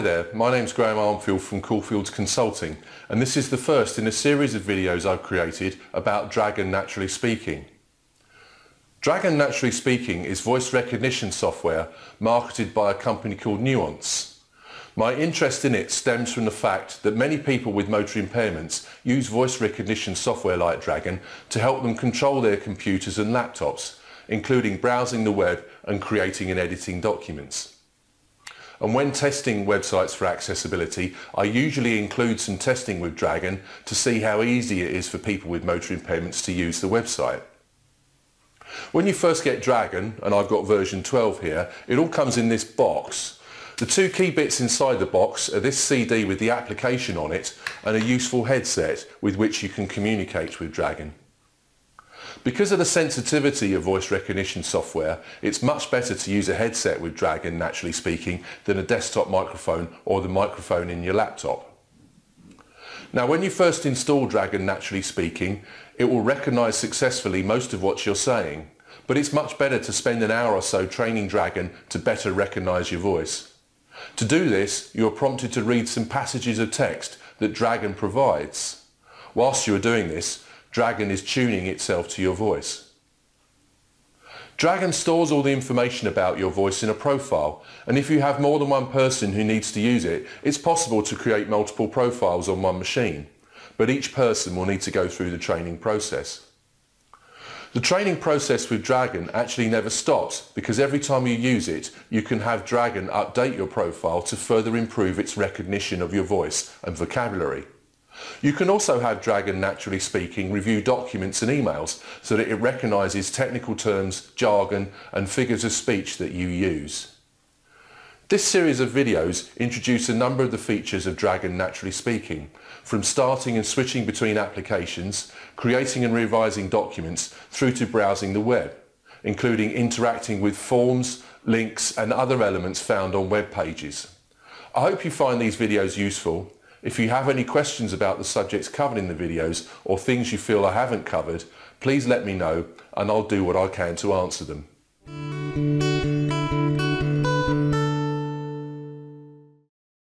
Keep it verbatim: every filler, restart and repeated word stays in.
Hi there, my name's Graham Armfield from Coolfields Consulting, and this is the first in a series of videos I've created about Dragon Naturally Speaking. Dragon Naturally Speaking is voice recognition software marketed by a company called Nuance. My interest in it stems from the fact that many people with motor impairments use voice recognition software like Dragon to help them control their computers and laptops, including browsing the web and creating and editing documents. And when testing websites for accessibility, I usually include some testing with Dragon to see how easy it is for people with motor impairments to use the website. When you first get Dragon, and I've got version twelve here, it all comes in this box. The two key bits inside the box are this C D with the application on it and a useful headset with which you can communicate with Dragon. Because of the sensitivity of voice recognition software, it's much better to use a headset with Dragon Naturally Speaking than a desktop microphone or the microphone in your laptop. Now, when you first install Dragon Naturally Speaking, it will recognise successfully most of what you're saying, but it's much better to spend an hour or so training Dragon to better recognise your voice. To do this, you are prompted to read some passages of text that Dragon provides. Whilst you are doing this, Dragon is tuning itself to your voice. Dragon stores all the information about your voice in a profile, and if you have more than one person who needs to use it, it's possible to create multiple profiles on one machine, but each person will need to go through the training process. The training process with Dragon actually never stops, because every time you use it, you can have Dragon update your profile to further improve its recognition of your voice and vocabulary. You can also have Dragon Naturally Speaking review documents and emails so that it recognises technical terms, jargon and figures of speech that you use. This series of videos introduce a number of the features of Dragon Naturally Speaking, from starting and switching between applications, creating and revising documents, through to browsing the web, including interacting with forms, links and other elements found on web pages. I hope you find these videos useful. If you have any questions about the subjects covered in the videos or things you feel I haven't covered, please let me know and I'll do what I can to answer them.